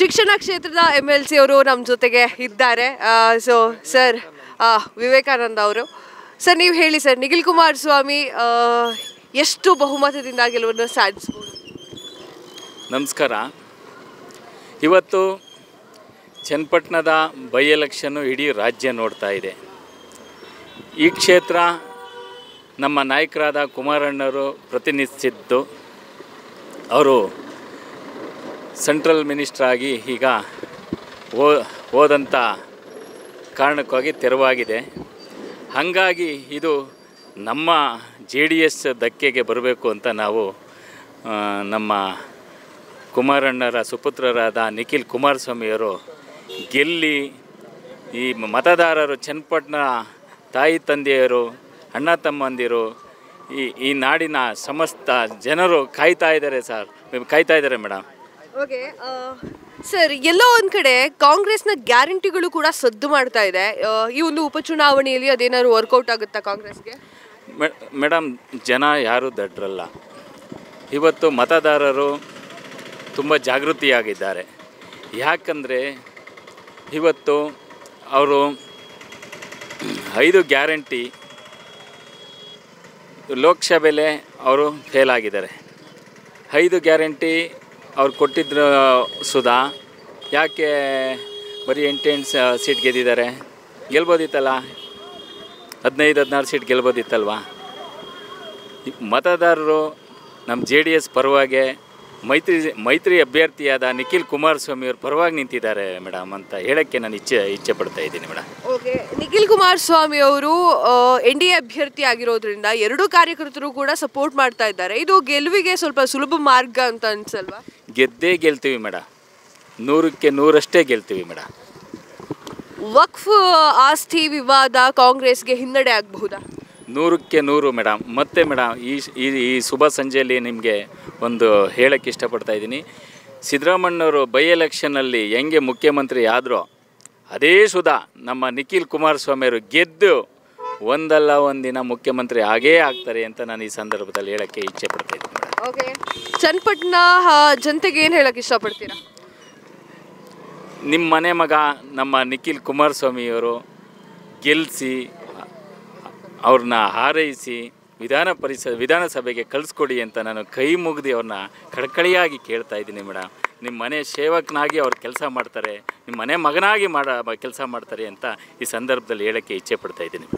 ಶಿಕ್ಷಣ ಕ್ಷೇತ್ರದ MLC ಅವರು ನಮ್ಮ ಜೊತೆಗೆ ಇದ್ದಾರೆ. ಸೋ ಸರ್ ವಿವೇಕಾನಂದ ಅವರು, ಸರ್ ನೀವು ಹೇಳಿ ಸರ್, ನಿಖಿಲ್ ಕುಮಾರ್ ಸ್ವಾಮಿ ಎಷ್ಟು ಬಹುಮತದಿಂದ ಗೆಲುವನ್ನು ಸಾಧಿಸಬಹುದು? ನಮಸ್ಕಾರ. ಇವತ್ತು ಚನ್ನಪಟ್ಟಣದ ಬೈ ಎಲೆಕ್ಷನ್ನು ಇಡೀ ರಾಜ್ಯ ನೋಡ್ತಾ ಇದೆ. ಈ ಕ್ಷೇತ್ರ ನಮ್ಮ ನಾಯಕರಾದ ಕುಮಾರಣ್ಣವರು ಪ್ರತಿನಿಧಿಸಿದ್ದು. ಅವರು ಸೆಂಟ್ರಲ್ ಮಿನಿಸ್ಟರ್ ಆಗಿ ಈಗ ಹೋದಂಥ ಕಾರಣಕ್ಕಾಗಿ ತೆರವಾಗಿದೆ. ಹಾಗಾಗಿ ಇದು ನಮ್ಮ JDS ಧಕ್ಕೆಗೆ ಬರಬೇಕು ಅಂತ ನಾವು ನಮ್ಮ ಕುಮಾರಣ್ಣರ ಸುಪುತ್ರರಾದ ನಿಖಿಲ್ ಕುಮಾರಸ್ವಾಮಿಯವರು ಗೆಲ್ಲಿ ಈ ಮತದಾರರು, ಚನ್ನಪಟ್ಟಣ ತಾಯಿ ತಂದೆಯರು, ಅಣ್ಣ ತಮ್ಮಂದಿರು, ಈ ನಾಡಿನ ಸಮಸ್ತ ಜನರು ಕಾಯ್ತಾ ಇದ್ದಾರೆ ಸರ್, ಕಾಯ್ತಾ ಇದ್ದಾರೆ ಮೇಡಮ್. ಓಕೆ ಸರ್, ಎಲ್ಲೋ ಒಂದು ಕಡೆ ಕಾಂಗ್ರೆಸ್ನ ಗ್ಯಾರಂಟಿಗಳು ಕೂಡ ಸದ್ದು ಮಾಡ್ತಾ ಇದೆ. ಈ ಒಂದು ಉಪಚುನಾವಣೆಯಲ್ಲಿ ಅದೇನಾದ್ರು ವರ್ಕೌಟ್ ಆಗುತ್ತಾ ಕಾಂಗ್ರೆಸ್ಗೆ? ಮೇಡಮ್, ಜನ ಯಾರೂ ದಡ್ರಲ್ಲ. ಇವತ್ತು ಮತದಾರರು ತುಂಬ ಜಾಗೃತಿಯಾಗಿದ್ದಾರೆ. ಯಾಕಂದರೆ ಇವತ್ತು ಅವರು 5 ಗ್ಯಾರಂಟಿ ಲೋಕಸಭೆಲೆ ಅವರು ಫೇಲ್ ಆಗಿದ್ದಾರೆ. 5 ಗ್ಯಾರಂಟಿ ಅವ್ರು ಕೊಟ್ಟಿದ್ರು ಸುಧಾ, ಯಾಕೆ ಬರೀ 8 ಸೀಟ್ ಗೆದ್ದಿದ್ದಾರೆ? ಗೆಲ್ಬೋದಿತ್ತಲ್ಲ, 15-16 ಸೀಟ್ ಗೆಲ್ಬೋದಿತ್ತಲ್ವ? ಮತದಾರರು ನಮ್ಮ JDS ಪರವಾಗಿ, ಮೈತ್ರಿ ಅಭ್ಯರ್ಥಿಯಾದ ನಿಖಿಲ್ ಕುಮಾರಸ್ವಾಮಿ ಅವ್ರ ಪರವಾಗಿ ನಿಂತಿದ್ದಾರೆ ಮೇಡಮ್ ಅಂತ ಹೇಳೋಕ್ಕೆ ನಾನು ಇಚ್ಛೆ ಪಡ್ತಾ ಇದ್ದೀನಿ ಮೇಡಮ್. ಓಕೆ, ನಿಖಿಲ್ ಕುಮಾರಸ್ವಾಮಿ ಅವರು NDA ಅಭ್ಯರ್ಥಿ ಆಗಿರೋದ್ರಿಂದ 2 ಕಾರ್ಯಕರ್ತರು ಕೂಡ ಸಪೋರ್ಟ್ ಮಾಡ್ತಾ ಇದ್ದಾರೆ. ಇದು ಗೆಲುವಿಗೆ ಸ್ವಲ್ಪ ಸುಲಭ ಮಾರ್ಗ ಅಂತ ಅನ್ಸಲ್ವಾ? ಗೆದ್ದೇ ಗೆಲ್ತೀವಿ ಮೇಡಮ್, 100% ಗೆಲ್ತೀವಿ ಮೇಡಮ್. ವಕ್ಫ್ ಆಸ್ತಿ ವಿವಾದ ಕಾಂಗ್ರೆಸ್ಗೆ ಹಿನ್ನಡೆ ಆಗಬಹುದಾ? 100% ಮೇಡಮ್. ಮತ್ತೆ ಮೇಡಮ್, ಈ ಶುಭ ಸಂಜೆಯಲ್ಲಿ ನಿಮಗೆ ಒಂದು ಹೇಳೋಕ್ಕೆ ಇಷ್ಟಪಡ್ತಾ ಇದ್ದೀನಿ. ಸಿದ್ದರಾಮಣ್ಣವರು ಬೈ ಎಲೆಕ್ಷನ್ನಲ್ಲಿ ಹೆಂಗೆ ಮುಖ್ಯಮಂತ್ರಿ ಆದರೂ ಅದೇ ಸುಧಾ ನಮ್ಮ ನಿಖಿಲ್ ಕುಮಾರಸ್ವಾಮಿಯವರು ಗೆದ್ದು ಒಂದಲ್ಲ ಒಂದಿನ ಮುಖ್ಯಮಂತ್ರಿ ಆಗೇ ಆಗ್ತಾರೆ ಅಂತ ನಾನು ಈ ಸಂದರ್ಭದಲ್ಲಿ ಹೇಳೋಕ್ಕೆ ಇಚ್ಛೆ ಪಡ್ತಾ ಇದ್ದೀನಿ ಮೇಡಮ್. ಓಕೆ, ಚನ್ನಪಟ್ಟಣ ಜನತೆಗೆ ಏನು ಹೇಳೋಕ್ಕೆ ಇಷ್ಟಪಡ್ತೀರಾ? ನಿಮ್ಮ ಮನೆ ಮಗ ನಮ್ಮ ನಿಖಿಲ್ ಕುಮಾರಸ್ವಾಮಿಯವರು ಗೆಲ್ಲಿಸಿ, ಅವ್ರನ್ನ ಹಾರೈಸಿ ವಿಧಾನಸಭೆಗೆ ಕಳಿಸ್ಕೊಡಿ ಅಂತ ನಾನು ಕೈ ಮುಗಿದು ಅವ್ರನ್ನ ಕಳಕಳಿಯಾಗಿ ಕೇಳ್ತಾ ಇದ್ದೀನಿ ಮೇಡಮ್. ನಿಮ್ಮ ಮನೆ ಸೇವಕನಾಗಿ ಅವ್ರು ಕೆಲಸ ಮಾಡ್ತಾರೆ, ನಿಮ್ಮ ಮನೆ ಮಗನಾಗಿ ಕೆಲಸ ಮಾಡ್ತಾರೆ ಅಂತ ಈ ಸಂದರ್ಭದಲ್ಲಿ ಹೇಳೋಕ್ಕೆ ಇಚ್ಛೆ ಪಡ್ತಾ ಇದ್ದೀನಿ.